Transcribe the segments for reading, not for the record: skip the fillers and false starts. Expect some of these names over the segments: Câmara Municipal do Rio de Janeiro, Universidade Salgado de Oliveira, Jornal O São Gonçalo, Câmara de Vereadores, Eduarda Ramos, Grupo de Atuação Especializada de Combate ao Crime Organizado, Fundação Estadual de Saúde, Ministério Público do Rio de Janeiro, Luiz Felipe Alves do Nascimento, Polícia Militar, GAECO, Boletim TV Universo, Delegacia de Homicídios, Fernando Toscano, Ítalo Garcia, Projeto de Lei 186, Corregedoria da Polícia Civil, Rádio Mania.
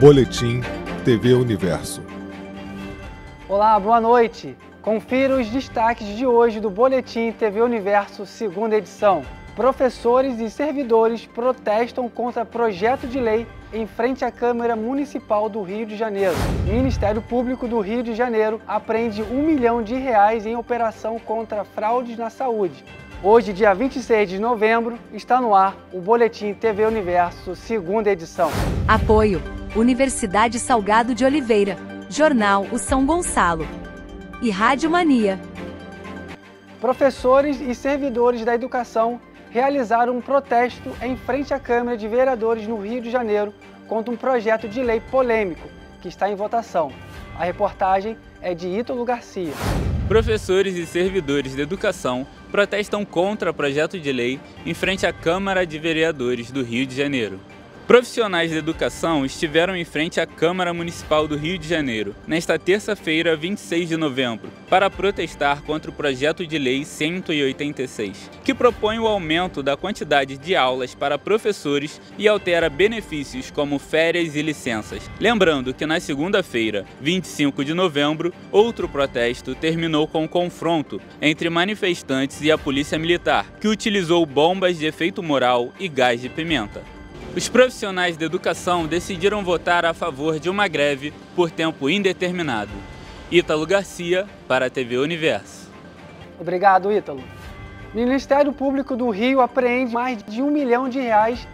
Boletim TV Universo. Olá, boa noite. Confira os destaques de hoje do Boletim TV Universo, segunda edição. Professores e servidores protestam contra projeto de lei em frente à Câmara Municipal do Rio de Janeiro. Ministério Público do Rio de Janeiro apreende R$ 1 milhão em operação contra fraudes na saúde. Hoje, dia 26 de novembro, está no ar o Boletim TV Universo, segunda edição. Apoio: Universidade Salgado de Oliveira, Jornal O São Gonçalo e Rádio Mania. Professores e servidores da educação realizaram um protesto em frente à Câmara de Vereadores no Rio de Janeiro contra um projeto de lei polêmico que está em votação. A reportagem é de Ítalo Garcia. Professores e servidores da educação protestam contra o projeto de lei em frente à Câmara de Vereadores do Rio de Janeiro. Profissionais da educação estiveram em frente à Câmara Municipal do Rio de Janeiro, nesta terça-feira, 26 de novembro, para protestar contra o projeto de lei 186, que propõe o aumento da quantidade de aulas para professores e altera benefícios como férias e licenças. Lembrando que na segunda-feira, 25 de novembro, outro protesto terminou com um confronto entre manifestantes e a Polícia Militar, que utilizou bombas de efeito moral e gás de pimenta. Os profissionais da educação decidiram votar a favor de uma greve por tempo indeterminado. Ítalo Garcia, para a TV Universo. Obrigado, Ítalo. Ministério Público do Rio apreende mais de R$ 1 milhão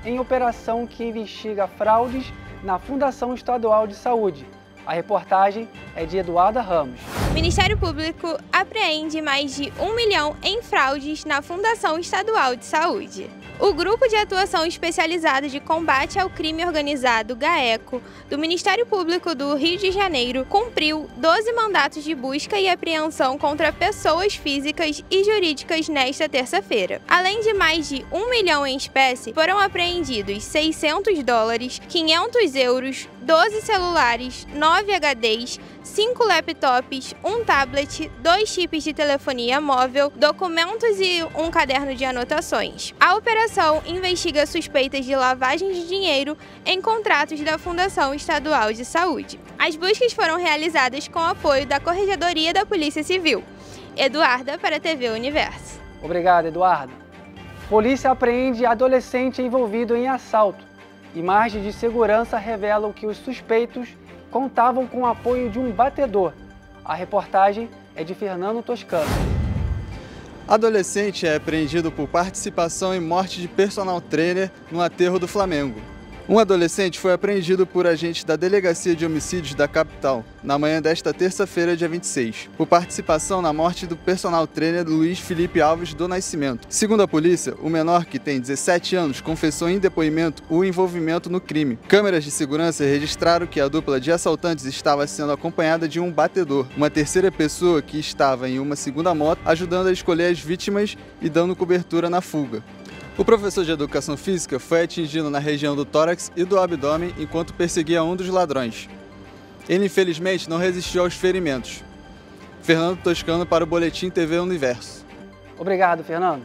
em operação que investiga fraudes na Fundação Estadual de Saúde. A reportagem é de Eduarda Ramos. O Ministério Público apreende mais de R$ 1 milhão em fraudes na Fundação Estadual de Saúde. O Grupo de Atuação Especializada de Combate ao Crime Organizado, GAECO, do Ministério Público do Rio de Janeiro, cumpriu 12 mandatos de busca e apreensão contra pessoas físicas e jurídicas nesta terça-feira. Além de mais de R$ 1 milhão em espécie, foram apreendidos $600, 500 euros, 12 celulares, 9 HDs, 5 laptops, 1 tablet, 2 chips de telefonia móvel, documentos e um caderno de anotações. A operação investiga suspeitas de lavagem de dinheiro em contratos da Fundação Estadual de Saúde. As buscas foram realizadas com o apoio da Corregedoria da Polícia Civil. Eduarda, para a TV Universo. Obrigado, Eduarda. Polícia apreende adolescente envolvido em assalto. Imagens de segurança revelam que os suspeitos contavam com o apoio de um batedor. A reportagem é de Fernando Toscano. Adolescente é apreendido por participação em morte de personal trainer no aterro do Flamengo. Um adolescente foi apreendido por agentes da Delegacia de Homicídios da capital na manhã desta terça-feira, dia 26, por participação na morte do personal trainer Luiz Felipe Alves do Nascimento. Segundo a polícia, o menor, que tem 17 anos, confessou em depoimento o envolvimento no crime. Câmeras de segurança registraram que a dupla de assaltantes estava sendo acompanhada de um batedor, uma terceira pessoa que estava em uma segunda moto, ajudando a escolher as vítimas e dando cobertura na fuga. O professor de educação física foi atingido na região do tórax e do abdômen enquanto perseguia um dos ladrões. Ele, infelizmente, não resistiu aos ferimentos. Fernando Toscano, para o Boletim TV Universo. Obrigado, Fernando.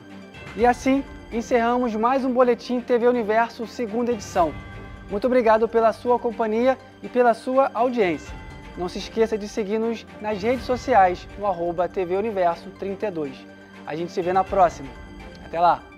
E assim, encerramos mais um Boletim TV Universo, segunda edição. Muito obrigado pela sua companhia e pela sua audiência. Não se esqueça de seguir-nos nas redes sociais, no @tvuniverso32. A gente se vê na próxima. Até lá!